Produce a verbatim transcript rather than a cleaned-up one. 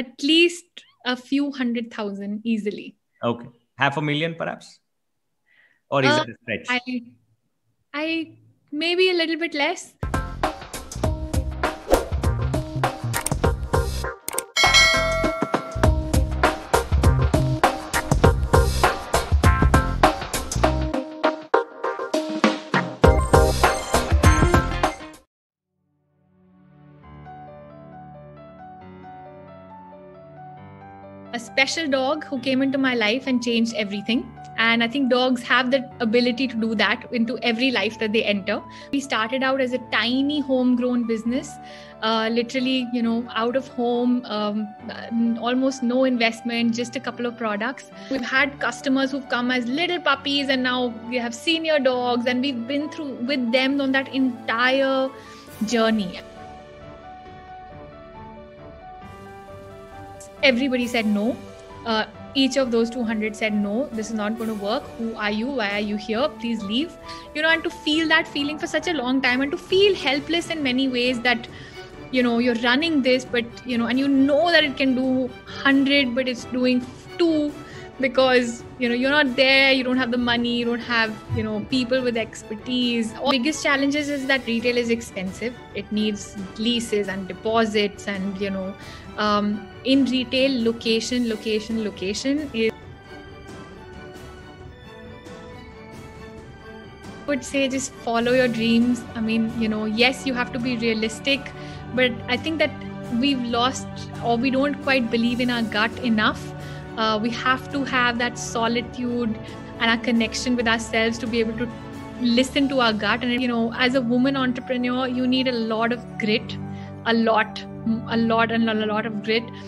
at least a few hundred thousand easily. Okay. Half a million perhaps? Or is uh, it a stretch? I, I maybe a little bit less. A special dog who came into my life and changed everything. And I think dogs have the ability to do that into every life that they enter. We started out as a tiny homegrown business, uh, literally, you know, out of home, um, almost no investment, just a couple of products. We've had customers who've come as little puppies and now we have senior dogs, and we've been through with them on that entire journey. Everybody said no. Uh, each of those two hundred said no, this is not going to work. Who are you? Why are you here? Please leave. You know, and to feel that feeling for such a long time and to feel helpless in many ways that, you know, you're running this, but, you know, and you know that it can do one hundred, but it's doing two because, you know, you're not there, you don't have the money, you don't have, you know, people with expertise. All biggest challenges is that retail is expensive. It needs leases and deposits and, you know, Um, in retail, location, location, location is, I would say, just follow your dreams. I mean, you know, yes, you have to be realistic, but I think that we've lost, or we don't quite believe in our gut enough. Uh, we have to have that solitude and our connection with ourselves to be able to listen to our gut. And, you know, as a woman entrepreneur, you need a lot of grit, a lot. a lot and a lot of grit.